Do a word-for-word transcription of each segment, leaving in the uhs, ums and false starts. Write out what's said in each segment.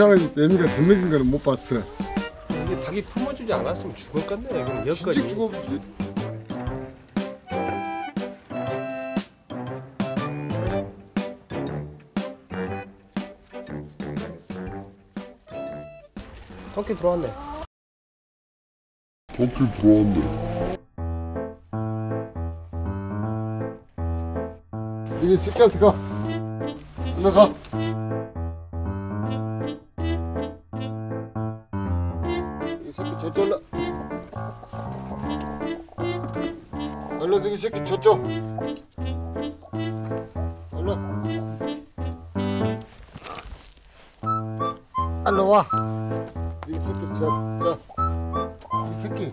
이상하게 애미가 전맥인 거는 못 봤어. 이게 닭이 품어주지 않았으면 죽을 건데. 그럼 여기까지 죽어보지. 토끼 들어왔네. 토끼 들어왔네. 이게 새끼한테 가. 일로 가. 이 새끼 저쪽 올라. 얼른 저기 새끼 저쪽. 얼른. 일로 와. 이 새끼 저, 저. 이 새끼.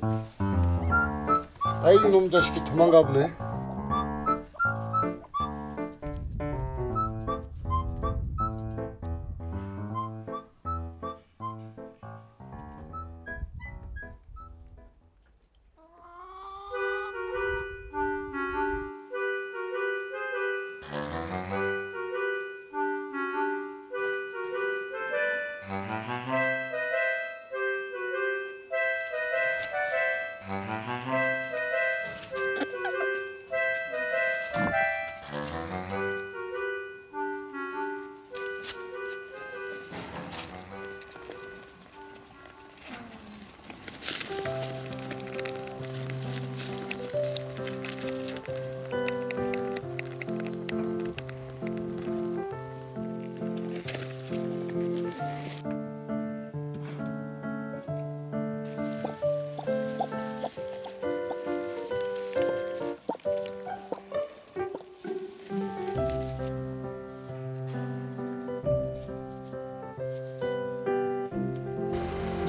아이고 놈 자식이 도망가 보네.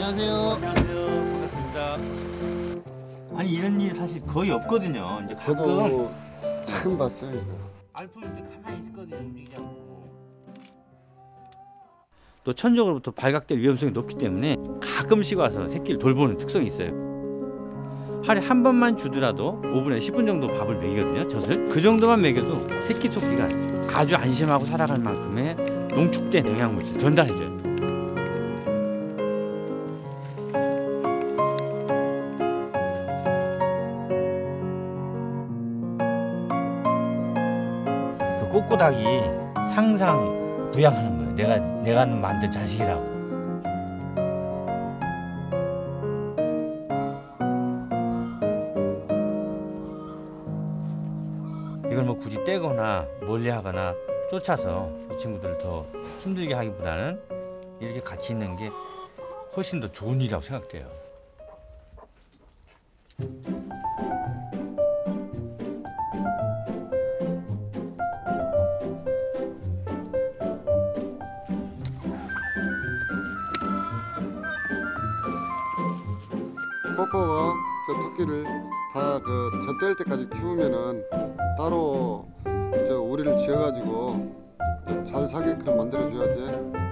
안녕하세요. 안녕하세요. 반갑습니다. 아니 이런 일이 사실 거의 없거든요. 이제 가끔 저도 처음 봤어요. 알프인데 가만히 있을 거든요. 움직이지 않고. 또 천적으로부터 발각될 위험성이 높기 때문에 가끔씩 와서 새끼를 돌보는 특성이 있어요. 하루에 한 번만 주더라도 오 분에서 십 분 정도 밥을 먹이거든요. 젖을. 그 정도만 먹여도 새끼 토끼가 아주 안심하고 살아갈 만큼의 농축된 영양물질 전달해줘요. 꼬꼬닭이 항상 부양하는 거예요. 내가 내가 만든 자식이라고. 이걸 뭐 굳이 떼거나 멀리하거나 쫓아서 이 친구들을 더 힘들게 하기보다는 이렇게 같이 있는 게 훨씬 더 좋은 일이라고 생각돼요. 꼬꼬와 저 토끼를 다 그 젖될 때까지 키우면은 따로 저 오리를 지어가지고 잘 살게끔 만들어줘야 돼.